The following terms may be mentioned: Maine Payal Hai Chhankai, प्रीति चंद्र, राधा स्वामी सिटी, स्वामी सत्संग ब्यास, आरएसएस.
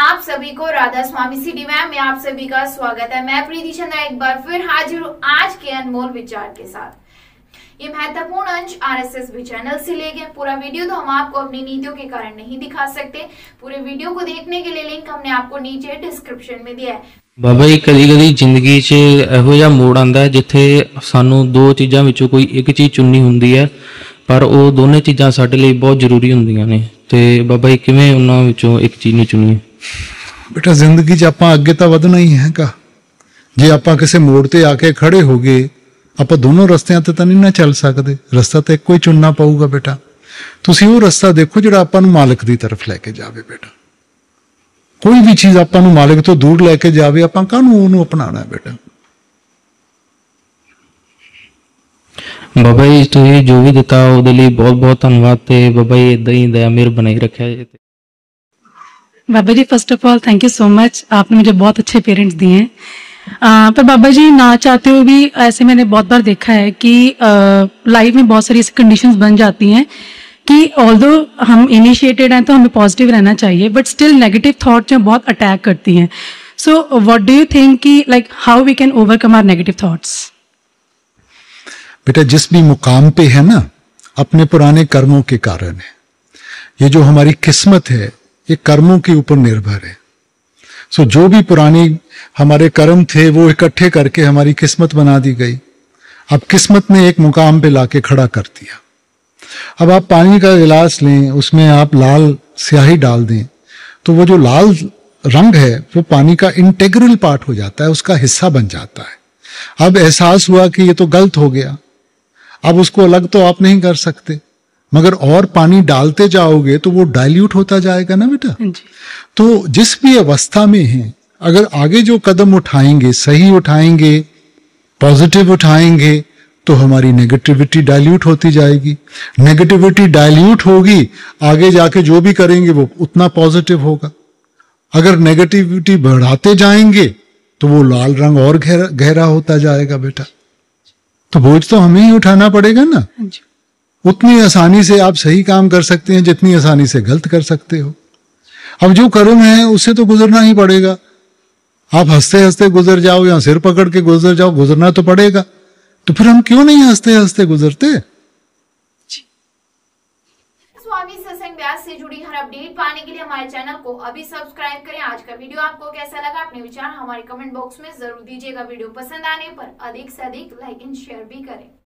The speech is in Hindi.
आप सभी को राधा स्वामी सिटी में आप सभी का स्वागत है। मैं प्रीति चंद्र एक बार फिर हाजिर हूँ आज के अनमोल विचार के साथ। ये महत्वपूर्ण अंश आरएसएस भी चैनल से ले गए। पूरा वीडियो तो हम आपको अपनी नीतियों के कारण नहीं दिखा सकते। पूरे वीडियो को देखने के लिए लिंक हमने आपको नीचे डिस्क्रिप्शन में दिया है। बाबा जी कदी कदी जिंदगी च इहो जिहा मोड़ आंदा है जिथे सानू दो चीज़ों विचों कोई एक चीज़ चुननी हुंदी है, पर वो दोनों चीज़ां साडे लई बहुत जरूरी हुंदियां ने। तो बाबा जी किवें उन्हां विचों एक चीज़ नूं चुनीए? बेटा जिंदगी च आपां अगे तां वधणा ही हैगा। जे आपां किसे मोड़ ते आके खड़े हो गए, आपां दोनों रस्तियां ते तां नहीं ना चल सकदे। रस्ता तां इक्को ही चुनना पऊगा बेटा। तुसीं वो रस्ता देखो जिहड़ा आपां नूं मालिक दी तरफ लैके जावे। बेटा कोई भी चीज़ आपां नूं मालिक तो दूर लैके जावे, आपां काहनूं उहनूं अपनाना है बेटा। बाबा जी तुसीं जो भी दिता उहदे लई बहुत बहुत धन्नवाद। ते बाबा जी इदां ही दया मेहर बनाई रखिया जी। Baba ji first of all thank you so much, आपने मुझे बहुत अच्छे पेरेंट्स दिए हैं। पर बाबा जी ना चाहते हुए भी ऐसे मैंने बहुत बार देखा है कि लाइफ में बहुत सारी ऐसी कंडीशंस बन जाती हैं कि ऑल्दो हम इनिशिएटेड हैं तो हमें पॉजिटिव रहना चाहिए, बट स्टिल नेगेटिव थॉट्स जो बहुत अटैक करती हैं। So what do you think कि like how we can overcome our negative thoughts? बेटा जिस भी मुकाम पे है ना, अपने पुराने कर्मों के कारण है। ये जो हमारी किस्मत है ये कर्मों के ऊपर निर्भर है। सो जो भी पुराने हमारे कर्म थे वो इकट्ठे करके हमारी किस्मत बना दी गई। अब किस्मत ने एक मुकाम पे लाके खड़ा कर दिया। अब आप पानी का गिलास लें, उसमें आप लाल स्याही डाल दें तो वो जो लाल रंग है वो पानी का इंटेग्रल पार्ट हो जाता है, उसका हिस्सा बन जाता है। अब एहसास हुआ कि ये तो गलत हो गया। अब उसको अलग तो आप नहीं कर सकते, मगर और पानी डालते जाओगे तो वो डाइल्यूट होता जाएगा ना बेटा। तो जिस भी अवस्था में हैं, अगर आगे जो कदम उठाएंगे, सही उठाएंगे, पॉजिटिव उठाएंगे, तो हमारी नेगेटिविटी डाइल्यूट होती जाएगी। नेगेटिविटी डाइल्यूट होगी, आगे जाके जो भी करेंगे वो उतना पॉजिटिव होगा। अगर नेगेटिविटी बढ़ाते जाएंगे तो वो लाल रंग और गहरा होता जाएगा बेटा। तो बोझ तो हमें ही उठाना पड़ेगा ना। उतनी आसानी से आप सही काम कर सकते हैं जितनी आसानी से गलत कर सकते हो। अब जो कर्म है उससे तो गुजरना ही पड़ेगा। आप हंसते हंसते गुजर जाओ या सिर पकड़ के गुजर जाओ, गुजरना तो पड़ेगा। तो फिर हम क्यों नहीं हंसते हंसते गुजरते? स्वामी सत्संग ब्यास से जुड़ी हर अपडेट पाने के लिए हमारे चैनल को अभी सब्सक्राइब करें। आज का वीडियो आपको कैसा लगा, अपने विचार हमारे कमेंट बॉक्स में जरूर दीजिएगा। वीडियो पसंद आने पर अधिक से अधिक लाइक एंड शेयर भी करें।